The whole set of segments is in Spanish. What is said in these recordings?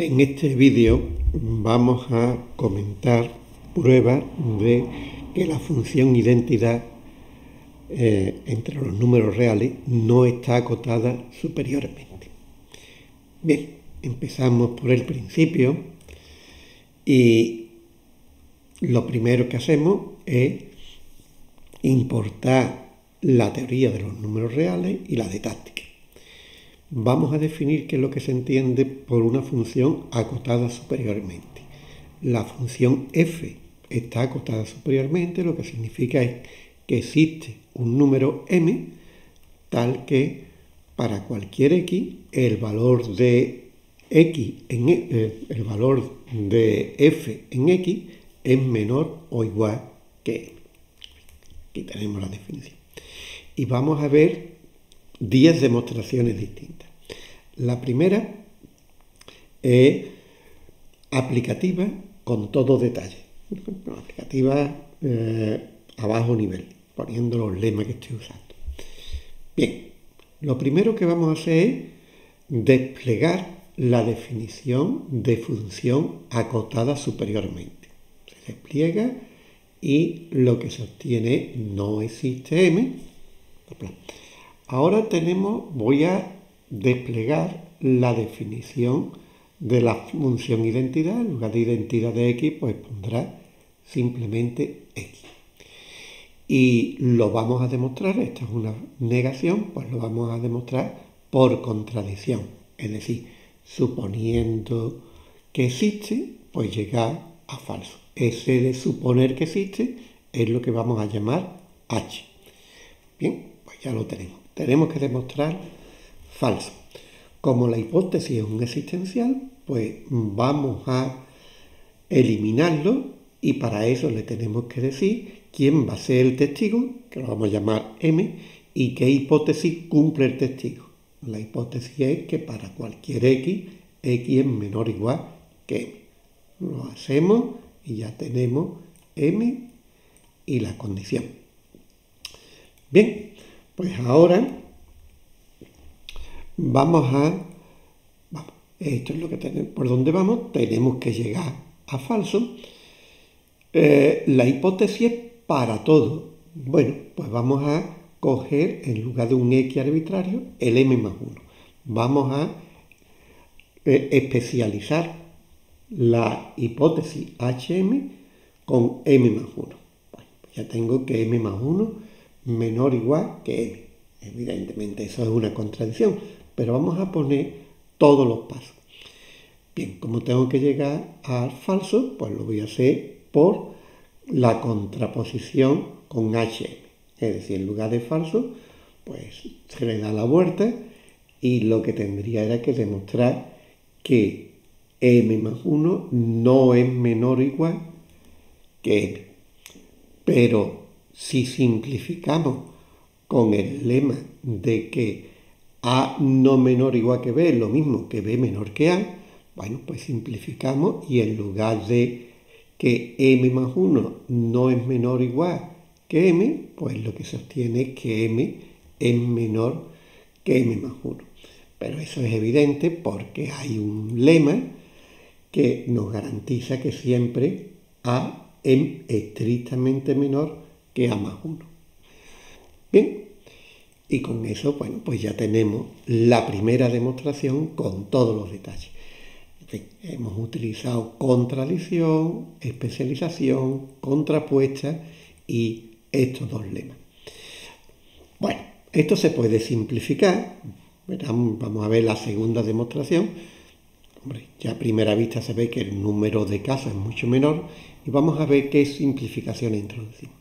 En este vídeo vamos a comentar pruebas de que la función identidad entre los números reales no está acotada superiormente. Bien, empezamos por el principio y lo primero que hacemos es importar la teoría de los números reales y la de táctica. Vamos a definir qué es lo que se entiende por una función acotada superiormente. La función f está acotada superiormente, lo que significa es que existe un número m tal que para cualquier x el valor de f en x es menor o igual que m. Aquí tenemos la definición. Y vamos a ver 10 demostraciones distintas. La primera es aplicativa con todo detalle. Aplicativa a bajo nivel, poniendo los lemas que estoy usando. Bien, lo primero que vamos a hacer es desplegar la definición de función acotada superiormente. Se despliega y lo que se obtiene es no existe m. Ahora voy a desplegar la definición de la función identidad. En lugar de identidad de x, pues pondrá simplemente x. Y lo vamos a demostrar, esta es una negación, pues lo vamos a demostrar por contradicción. Es decir, suponiendo que existe, pues llega a falso. Ese de suponer que existe es lo que vamos a llamar h. Bien, pues ya lo tenemos. Tenemos que demostrar falso. Como la hipótesis es un existencial, pues vamos a eliminarlo y para eso le tenemos que decir quién va a ser el testigo, que lo vamos a llamar M, y qué hipótesis cumple el testigo. La hipótesis es que para cualquier X, X es menor o igual que M. Lo hacemos y ya tenemos M y la condición. Bien. Pues ahora esto es lo que tenemos, por donde vamos, tenemos que llegar a falso. La hipótesis es para todo. Bueno, pues vamos a coger en lugar de un x arbitrario, el m más 1. Vamos a especializar la hipótesis hm con m más 1. Bueno, pues ya tengo que m más 1 menor o igual que m. Evidentemente eso es una contradicción, pero vamos a poner todos los pasos. Bien, como tengo que llegar al falso, pues lo voy a hacer por la contraposición con hm. Es decir, en lugar de falso, pues se le da la vuelta y lo que tendría era que demostrar que m más 1 no es menor o igual que m. Pero si simplificamos con el lema de que A no menor o igual que B es lo mismo que B menor que A, bueno, pues simplificamos y en lugar de que M más 1 no es menor o igual que M, pues lo que se obtiene es que M es menor que M más 1. Pero eso es evidente porque hay un lema que nos garantiza que siempre A es estrictamente menor que a más 1. Bien, y con eso, bueno, pues ya tenemos la primera demostración con todos los detalles. En fin, hemos utilizado contradicción, especialización, contrapuesta y estos dos lemas. Bueno, esto se puede simplificar. Vamos a ver la segunda demostración. Hombre, ya a primera vista se ve que el número de casos es mucho menor y vamos a ver qué simplificaciones introducimos.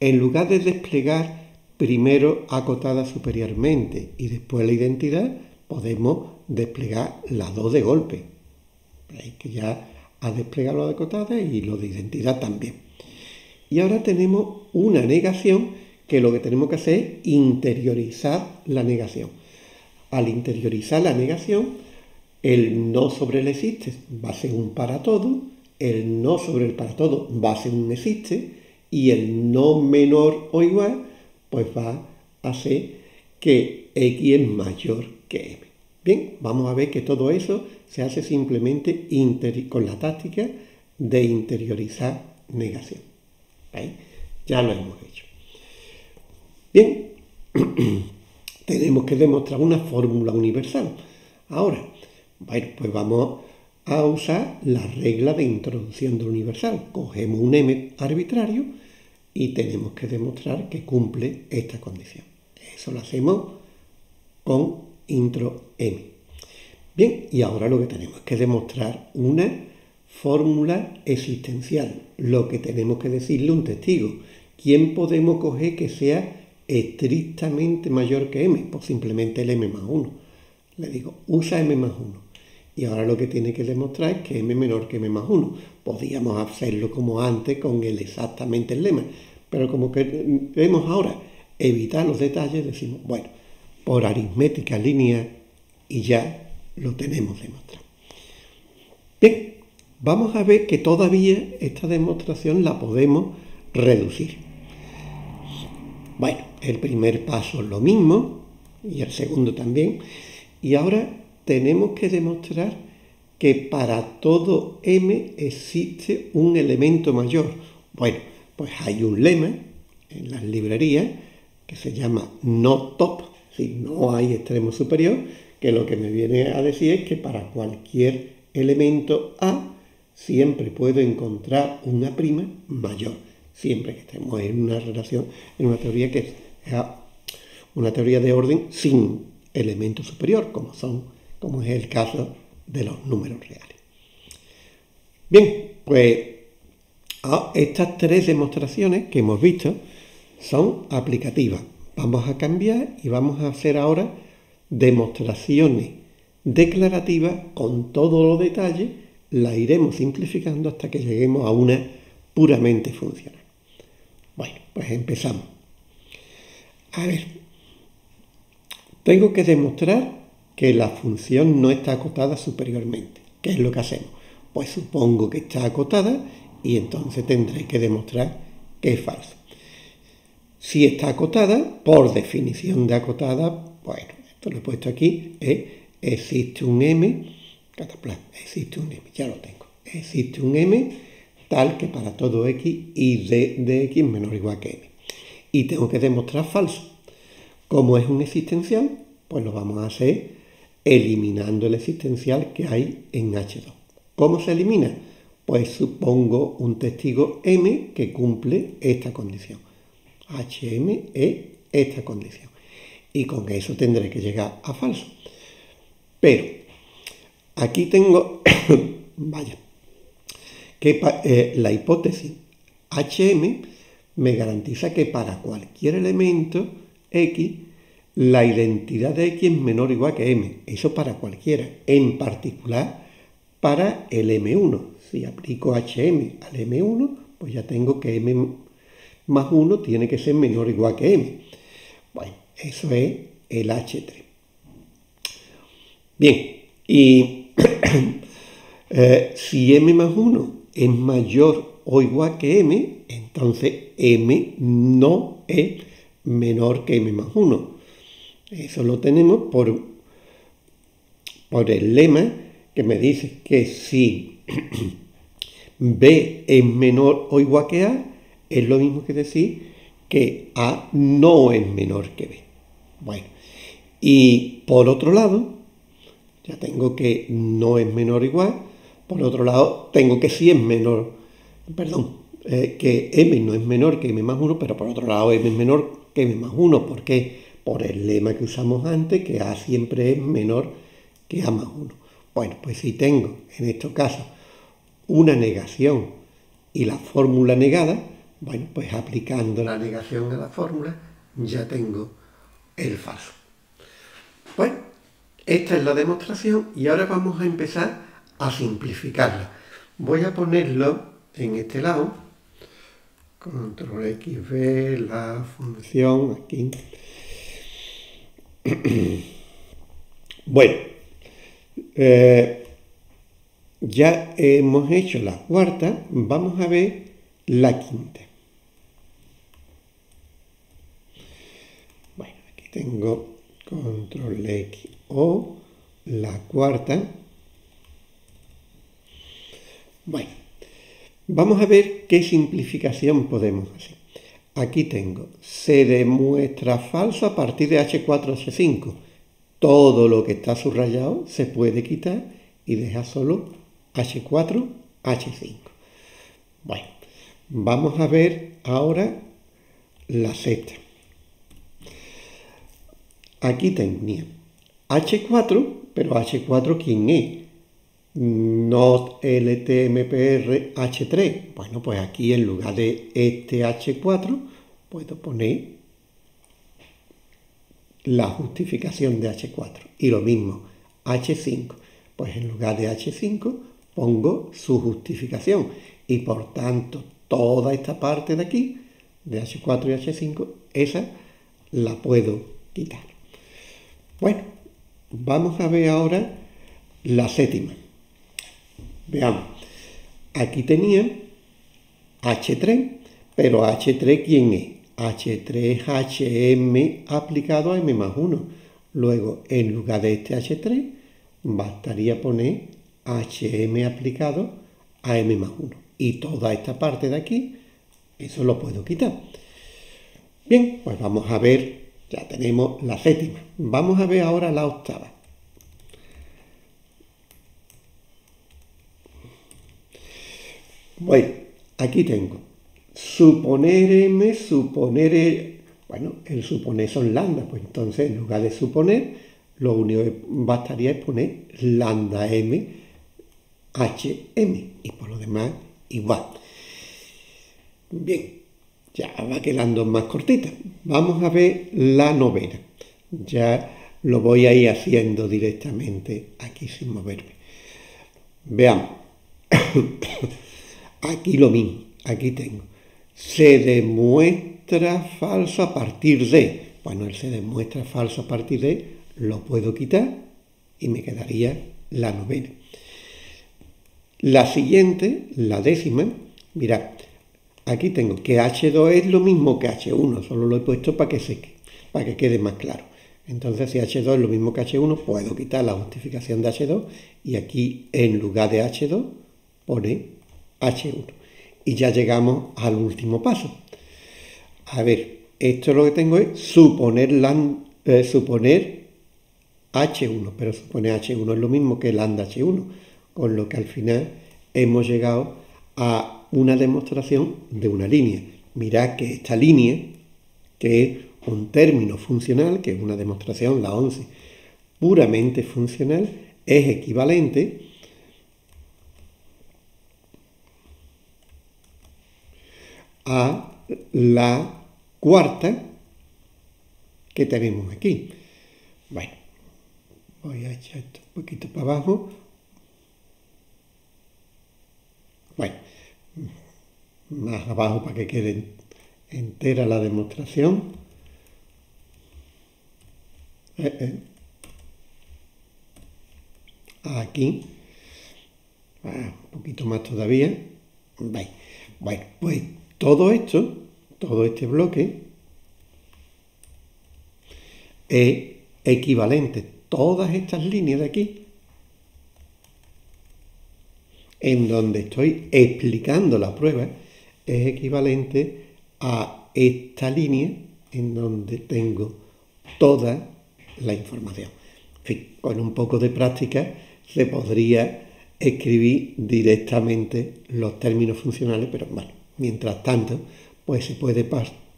En lugar de desplegar primero acotada superiormente y después la identidad, podemos desplegar las dos de golpe. Veis que ya ha desplegado lo de acotada y lo de identidad también. Y ahora tenemos una negación que lo que tenemos que hacer es interiorizar la negación. Al interiorizar la negación, el no sobre el existe va a ser un para todo, el no sobre el para todo va a ser un existe, y el no menor o igual, pues va a hacer que x es mayor que m. Bien, vamos a ver que todo eso se hace simplemente con la táctica de interiorizar negación. ¿Vale? Ya lo hemos hecho. Bien, tenemos que demostrar una fórmula universal. Ahora, bueno, pues vamos a usar la regla de introducción de universal. Cogemos un m arbitrario y tenemos que demostrar que cumple esta condición. Eso lo hacemos con intro m. Bien, y ahora lo que tenemos es que demostrar una fórmula existencial. Lo que tenemos que decirle a un testigo. ¿Quién podemos coger que sea estrictamente mayor que m? Pues simplemente el m más 1. Le digo, usa m más 1. Y ahora lo que tiene que demostrar es que m menor que m más 1. Podríamos hacerlo como antes con el exactamente el lema. Pero como que vemos ahora, evitar los detalles, decimos, bueno, por aritmética lineal y ya lo tenemos demostrado. Bien, vamos a ver que todavía esta demostración la podemos reducir. Bueno, el primer paso es lo mismo y el segundo también. Y ahora tenemos que demostrar que para todo m existe un elemento mayor. Bueno, pues hay un lema en las librerías que se llama no top, si no hay extremo superior, que lo que me viene a decir es que para cualquier elemento a siempre puedo encontrar una prima mayor, siempre que estemos en una relación, en una teoría que es una teoría de orden sin elemento superior, como es el caso de los números reales. Bien, pues estas tres demostraciones que hemos visto son aplicativas. Vamos a cambiar y vamos a hacer ahora demostraciones declarativas con todos los detalles. La iremos simplificando hasta que lleguemos a una puramente funcional. Bueno, pues empezamos. A ver, tengo que demostrar que la función no está acotada superiormente. ¿Qué es lo que hacemos? Pues supongo que está acotada y entonces tendré que demostrar que es falso. Si está acotada, por definición de acotada, bueno, esto lo he puesto aquí, existe un m, ya lo tengo, existe un m tal que para todo x y d de x es menor o igual que m. Y tengo que demostrar falso. Como es un existencial, pues lo vamos a hacer eliminando el existencial que hay en H2. ¿Cómo se elimina? Pues supongo un testigo m que cumple esta condición. Hm es esta condición. Y con eso tendré que llegar a falso. Pero aquí tengo, vaya, que la hipótesis HM me garantiza que para cualquier elemento X, la identidad de X es menor o igual que M. Eso para cualquiera, en particular para el M1. Si aplico HM al M1, pues ya tengo que M más 1 tiene que ser menor o igual que M. Bueno, eso es el H3. Bien, y si m más 1 es mayor o igual que m, entonces m no es menor que m más 1. Eso lo tenemos por el lema que me dice que si b es menor o igual que a, es lo mismo que decir que a no es menor que b. Bueno, y por otro lado, ya tengo que no es menor o igual, por otro lado tengo que sí es menor, perdón, que m no es menor que m más 1, pero por otro lado m es menor que m más 1, ¿por qué? Por el lema que usamos antes, que a siempre es menor que a más 1. Bueno, pues si tengo en estos casos una negación y la fórmula negada, bueno, pues aplicando la negación a la fórmula ya tengo el falso. Bueno, esta es la demostración y ahora vamos a empezar a simplificarla. Voy a ponerlo en este lado. Control X, V, la función, aquí. Bueno, ya hemos hecho la cuarta, vamos a ver la quinta. Bueno, aquí tengo control X, O, la cuarta. Bueno, vamos a ver qué simplificación podemos hacer. Aquí tengo, se demuestra falsa a partir de H4 a C5. Todo lo que está subrayado se puede quitar y deja solo H4, H5. Bueno, vamos a ver ahora la sexta. Aquí tenía H4, pero H4 ¿quién es? Not LTMPR H3. Bueno, pues aquí en lugar de este H4 puedo poner la justificación de H4. Y lo mismo, H5. Pues en lugar de H5 pongo su justificación. Y por tanto, toda esta parte de aquí, de H4 y H5, esa la puedo quitar. Bueno, vamos a ver ahora la séptima. Veamos, aquí tenía H3, pero H3 ¿quién es? H3 HM aplicado a M más 1. Luego, en lugar de este H3, bastaría poner HM aplicado a M más 1. Y toda esta parte de aquí, eso lo puedo quitar. Bien, pues vamos a ver, ya tenemos la séptima. Vamos a ver ahora la octava. Bueno, aquí tengo suponer M, suponer L. Bueno, el suponer son lambda, pues entonces en lugar de suponer, lo único que bastaría es poner lambda M, HM, y por lo demás igual. Bien, ya va quedando más cortita. Vamos a ver la novena. Ya lo voy a ir haciendo directamente aquí sin moverme. Veamos. Aquí lo mismo, aquí tengo, se demuestra falsa a partir de, bueno, el se demuestra falsa a partir de, lo puedo quitar y me quedaría la novena. La siguiente, la décima, mirad, aquí tengo que H2 es lo mismo que H1, solo lo he puesto para que seque, para que quede más claro. Entonces, si H2 es lo mismo que H1, puedo quitar la justificación de H2 y aquí, en lugar de H2, pone H1. Y ya llegamos al último paso. A ver, esto lo que tengo es suponer, suponer H1, pero suponer H1 es lo mismo que lambda H1, con lo que al final hemos llegado a una demostración de una línea. Mirad que esta línea, que es un término funcional, que es una demostración, la 11, puramente funcional, es equivalente a la cuarta que tenemos aquí. Bueno, voy a echar esto un poquito para abajo. Bueno, más abajo para que quede entera la demostración. Aquí. Un poquito más todavía. ¿Veis? Bueno, pues todo esto, todo este bloque, es equivalente, todas estas líneas de aquí, en donde estoy explicando la prueba, es equivalente a esta línea en donde tengo toda la información. En fin, con un poco de práctica se podría escribir directamente los términos funcionales, pero bueno. Mientras tanto, pues se puede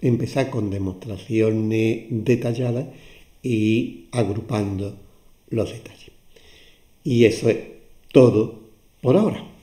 empezar con demostraciones detalladas y agrupando los detalles. Y eso es todo por ahora.